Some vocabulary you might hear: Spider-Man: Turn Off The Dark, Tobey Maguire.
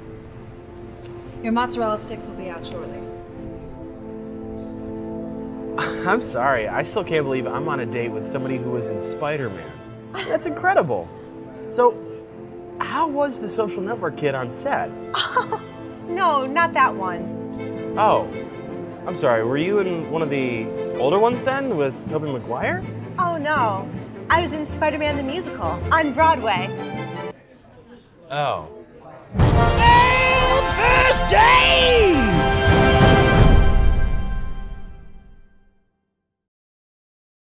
onions. Your mozzarella sticks will be out shortly. I'm sorry, I still can't believe I'm on a date with somebody who was in Spider-Man. That's incredible. So, how was the Social Network kid on set? Oh, no, not that one. Oh, I'm sorry, were you in one of the older ones then with Tobey Maguire? Oh no, I was in Spider-Man the Musical on Broadway. Oh. Failed first date!